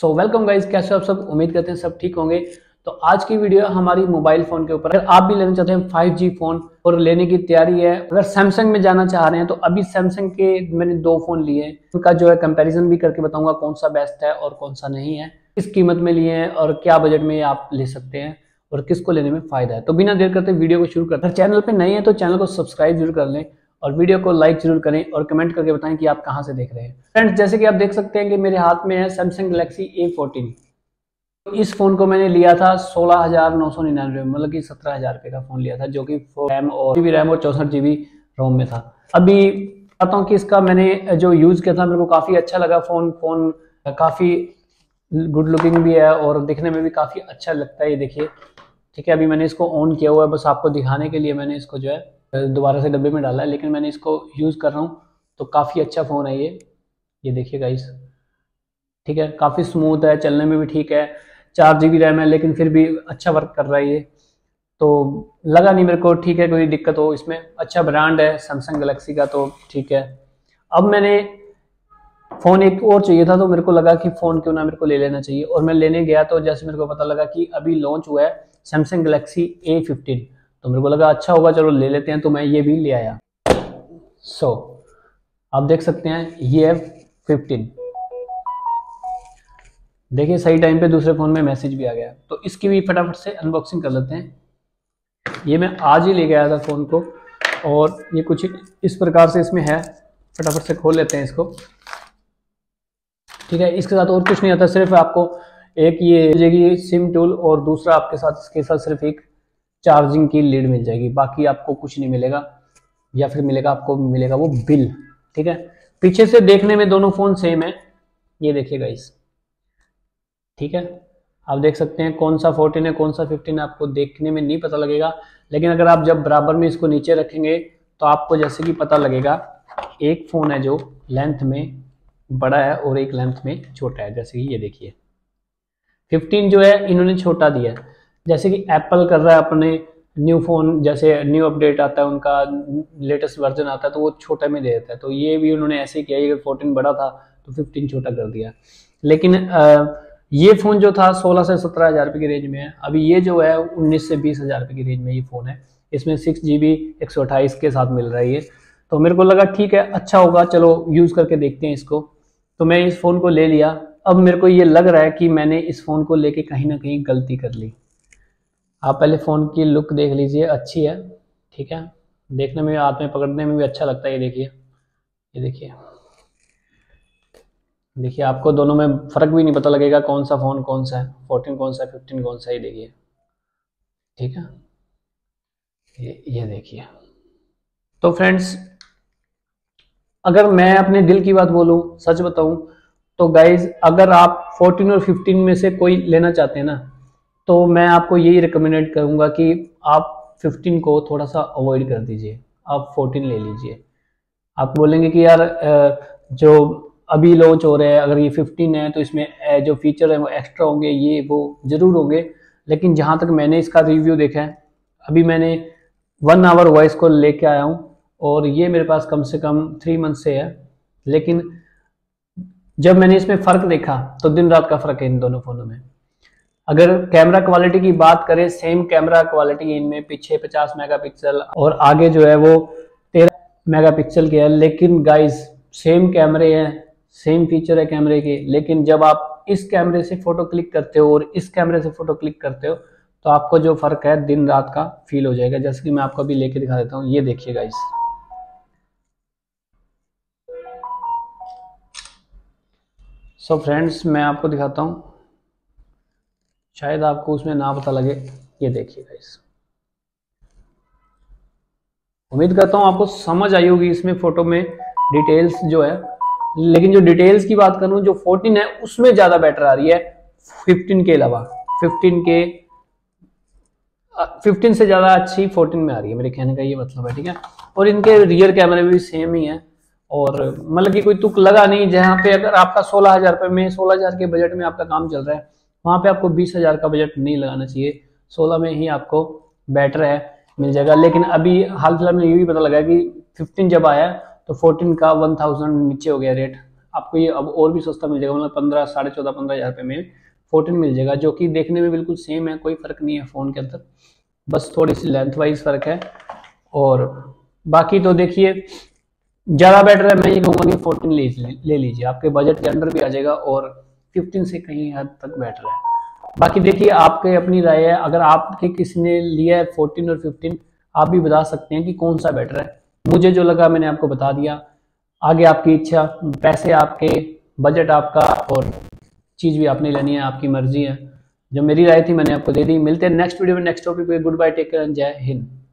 So welcome guys, कैसे आप सब? उम्मीद करते हैं सब ठीक होंगे। तो आज की वीडियो हमारी मोबाइल फोन के ऊपर। अगर आप भी लेना चाहते हैं 5G फोन और लेने की तैयारी है, अगर सैमसंग में जाना चाह रहे हैं तो अभी सैमसंग के मैंने 2 फोन लिए हैं, उनका जो है कंपैरिजन भी करके बताऊंगा कौन सा बेस्ट है और कौन सा नहीं है, किस कीमत में लिए हैं और क्या बजट में आप ले सकते हैं और किसको लेने में फायदा है। तो बिना देर करते वीडियो को शुरू करते हैं। चैनल पर नए हैं तो चैनल को सब्सक्राइब जरूर कर लें और वीडियो को लाइक जरूर करें और कमेंट करके बताएं कि आप कहां से देख रहे हैं। फ्रेंड्स, जैसे कि आप देख सकते हैं कि मेरे हाथ में है सैमसंग गैलेक्सी A14। इस फ़ोन को मैंने लिया था 16,999 में, मतलब कि 17,000 रुपये का फ़ोन लिया था, जो कि 4GB रैम और 64GB रोम में था। अभी बताता हूँ कि इसका मैंने जो यूज़ किया था, मेरे को काफ़ी अच्छा लगा। फ़ोन काफ़ी गुड लुकिंग भी है और दिखने में भी काफ़ी अच्छा लगता है। ये देखिए, ठीक है। अभी मैंने इसको ऑन किया हुआ है, बस आपको दिखाने के लिए मैंने इसको जो है दोबारा से डब्बे में डाला है, लेकिन मैंने इसको यूज़ कर रहा हूँ तो काफ़ी अच्छा फ़ोन है ये देखिए गाइस, ठीक है। काफ़ी स्मूथ है, चलने में भी ठीक है। 4GB रैम है लेकिन फिर भी अच्छा वर्क कर रहा है ये, तो लगा नहीं मेरे को ठीक है कोई दिक्कत हो इसमें। अच्छा ब्रांड है सैमसंग गैलेक्सी का, तो ठीक है। अब मैंने फ़ोन एक और चाहिए था, तो मेरे को लगा कि फ़ोन क्यों ना मेरे को ले लेना चाहिए। और मैं लेने गया तो जैसे मेरे को पता लगा कि अभी लॉन्च हुआ है सैमसंग गैलेक्सी A15, तो मेरे को लगा अच्छा होगा, चलो ले लेते हैं। तो मैं ये भी ले आया। आप देख सकते हैं ये है 15। देखिए सही टाइम पे दूसरे फोन में मैसेज भी आ गया, तो इसकी भी फटाफट से अनबॉक्सिंग कर लेते हैं। ये मैं आज ही ले गया था फ़ोन को, और ये कुछ इस प्रकार से इसमें है। फटाफट से खोल लेते हैं इसको, ठीक है। इसके साथ और कुछ नहीं आता, सिर्फ आपको एक ये सिम टूल और दूसरा आपके साथ इसके साथ सिर्फ एक चार्जिंग की लीड मिल जाएगी, बाकी आपको कुछ नहीं मिलेगा, या फिर मिलेगा आपको मिलेगा वो बिल, ठीक है। पीछे से देखने में दोनों फ़ोन सेम है, ये देखिए गाइस, ठीक है। आप देख सकते हैं कौन सा 14 है कौन सा 15 आपको देखने में नहीं पता लगेगा, लेकिन अगर आप जब बराबर में इसको नीचे रखेंगे तो आपको जैसे कि पता लगेगा एक फ़ोन है जो लेंथ में बड़ा है और एक लेंथ में छोटा है। जैसे कि ये देखिए 15 जो है इन्होंने छोटा दिया है, जैसे कि एप्पल कर रहा है अपने न्यू फ़ोन, जैसे न्यू अपडेट आता है उनका लेटेस्ट वर्जन आता है तो वो छोटा में दे देता है। तो ये भी उन्होंने ऐसे ही किया, अगर 14 बड़ा था तो 15 छोटा कर दिया। लेकिन ये फ़ोन जो था 16 से 17 हज़ार रुपये की रेंज में है, अभी ये जो है 19 से 20 हज़ार रुपये की रेंज में ये फ़ोन है। इसमें 6GB 128 के साथ मिल रहा है ये, तो मेरे को लगा ठीक है अच्छा होगा, चलो यूज़ करके देखते हैं इसको। तो मैं इस फ़ोन को ले लिया। अब मेरे को ये लग रहा है कि मैंने इस फ़ोन को लेके कहीं ना कहीं गलती कर ली। आप पहले फ़ोन की लुक देख लीजिए, अच्छी है, ठीक है। देखने में, हाथ में पकड़ने में भी अच्छा लगता है। ये देखिए, ये देखिए, देखिए आपको दोनों में फ़र्क भी नहीं पता लगेगा कौन सा फ़ोन कौन सा है, 14 कौन सा है, 15 कौन सा है, ये देखिए, ठीक है। ये देखिए। तो फ्रेंड्स, अगर मैं अपने दिल की बात बोलूँ, सच बताऊँ तो गाइज़, अगर आप 14 और 15 में से कोई लेना चाहते हैं ना, तो मैं आपको यही रिकमेंडेड करूंगा कि आप 15 को थोड़ा सा अवॉइड कर दीजिए, आप 14 ले लीजिए। आप बोलेंगे कि यार जो अभी लॉन्च हो रहे हैं, अगर ये 15 है तो इसमें जो फीचर है वो एक्स्ट्रा होंगे, ये वो ज़रूर होंगे। लेकिन जहां तक मैंने इसका रिव्यू देखा है, अभी मैंने 1 आवर वॉइस को लेके आया हूँ और ये मेरे पास कम से कम 3 मंथ से है, लेकिन जब मैंने इसमें फ़र्क देखा तो दिन रात का फ़र्क है इन दोनों फ़ोनों में। अगर कैमरा क्वालिटी की बात करें, सेम कैमरा क्वालिटी इनमें, पीछे 50 मेगापिक्सल और आगे जो है वो 13 मेगापिक्सल के है, लेकिन गाइस सेम कैमरे हैं, सेम फीचर है कैमरे के, लेकिन जब आप इस कैमरे से फ़ोटो क्लिक करते हो और इस कैमरे से फ़ोटो क्लिक करते हो तो आपको जो फ़र्क है दिन रात का फील हो जाएगा। जैसे कि मैं आपको अभी लेके दिखा देता हूँ, ये देखिए गाइस, सो फ्रेंड्स मैं आपको दिखाता हूँ, शायद आपको उसमें ना पता लगे। ये देखिए गाइस, उम्मीद करता हूँ आपको समझ आई होगी इसमें फोटो में डिटेल्स जो है। लेकिन जो डिटेल्स की बात करूँ, जो 14 है उसमें ज़्यादा बेटर आ रही है 15 के अलावा, 15 से ज़्यादा अच्छी 14 में आ रही है, मेरे कहने का ये मतलब है, ठीक है। और इनके रियर कैमरे भी सेम ही है, और मतलब कि कोई तुक लगा नहीं। जहाँ पे अगर आपका 16 हज़ार रुपये में, 16 हज़ार के बजट में आपका काम चल रहा है, वहाँ पे आपको 20 हज़ार का बजट नहीं लगाना चाहिए, 16 में ही आपको बेटर है मिल जाएगा। लेकिन अभी हाल फिलहाल में ये भी पता लगा कि 15 जब आया तो 14 का 1000 नीचे हो गया रेट, आपको ये अब और भी सस्ता मिल जाएगा, मतलब 15, साढ़े 14, 15 हज़ार रुपये में 14 मिल जाएगा, जो कि देखने में बिल्कुल सेम है, कोई फ़र्क नहीं है फ़ोन के अंदर, बस थोड़ी सी लेंथ वाइज फ़र्क है। और बाकी तो देखिए ज़्यादा बेटर है, मैं ये कहूँगा कि 14 ले लीजिए, आपके बजट के अंदर भी आ जाएगा और 15 से कहीं हद तक बेटर है। बाकी देखिए आपके अपनी राय है, अगर आपके किसी ने लिया है 14 और 15, आप भी बता सकते हैं कि कौन सा बेटर है। मुझे जो लगा मैंने आपको बता दिया, आगे आपकी इच्छा, पैसे आपके, बजट आपका और चीज़ भी आपने लेनी है, आपकी मर्जी है। जो मेरी राय थी मैंने आपको दे दी। मिलते हैं नेक्स्ट वीडियो में नेक्स्ट टॉपिक पे। गुड बाय, टेक केयर, जय हिंद।